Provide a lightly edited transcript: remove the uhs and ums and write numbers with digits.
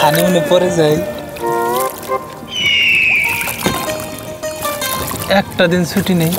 honeymoon পরে যাই একটা দিন ছুটি নেই।